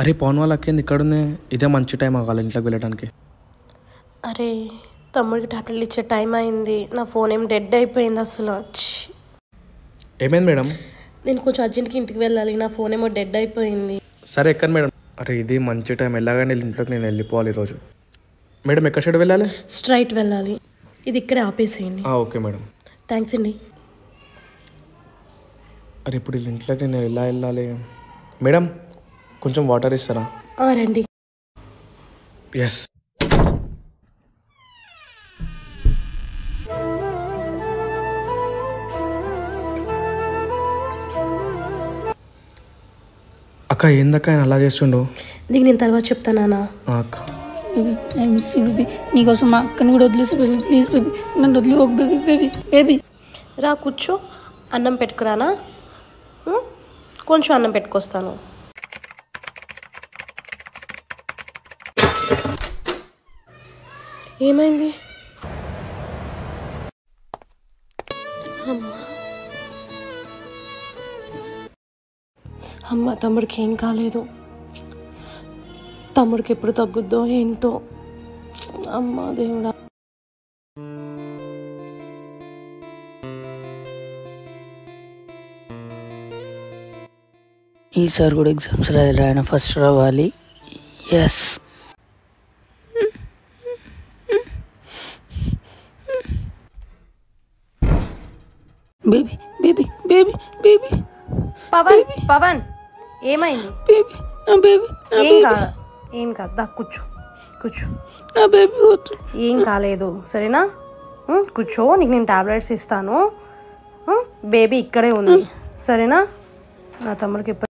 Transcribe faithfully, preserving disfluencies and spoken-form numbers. అరే పవన్ వాళ్ళ అక్క ఏంది ఇక్కడుంది? ఇదే మంచి టైం అవ్వాలి ఇంట్లోకి వెళ్ళడానికి. అరే తమ్ముడికి టాబ్లెట్లు ఇచ్చే టైం అయింది, నా ఫోన్ ఏం డెడ్ అయిపోయింది అసలు. ఏమైంది మేడం? నేను కొంచెం అర్జెంట్గా ఇంటికి వెళ్ళాలి, నా ఫోన్ ఏమో డెడ్ అయిపోయింది. సరే ఎక్కడ మేడం? అరే ఇది మంచి టైం, ఎలాగైనా ఇంట్లోకి నేను వెళ్ళిపోవాలి ఈరోజు. మేడం ఎక్కడ సైడ్ వెళ్ళాలి? స్ట్రైట్ వెళ్ళాలి, ఇది ఇక్కడే ఆపేసేయండి. ఓకే మేడం, థ్యాంక్స్ అండి. అరే ఇప్పుడు వీళ్ళ ఇంట్లోకి నేను ఎలా వెళ్ళాలి? మేడం కొంచెం వాటర్ ఇస్తారా? రండి. ఎస్ అక్క, ఏందక్క ఆయన అలా చేస్తుండో? నీకు నేను తర్వాత చెప్తానా అక్క. నీకోసం మా అక్కని కూడా వదిలేసి బేబీ, ప్లీజ్ బేబీ నన్ను వదిలి ఒక బేబీ. బేబీ బేబీ రా కూర్చో, అన్నం పెట్టుకురానా, కొంచెం అన్నం పెట్టుకొస్తాను. ఏమైంది? అమ్మ తమ్ముడికి ఏం కాలేదు, తమ్ముడికి ఎప్పుడు తగ్గుద్దో ఏంటో. అమ్మ దేవుడా. ఈసారి కూడా ఎగ్జామ్స్ రాయాలి, ఫస్ట్ రావాలి. Yes baby baby baby baby. Pavan Pavan ఏమైంది? బేబీ నా బేబీ. ఏం కాదు ఏం కాదు, దా కూర్చో కూర్చో. నా బేబీ ఏం కాలేదు సరేనా, కూర్చో. నీకు నేను టాబ్లెట్స్ ఇస్తాను, బేబీ ఇక్కడే ఉంది సరేనా. నా తమ్ముడికి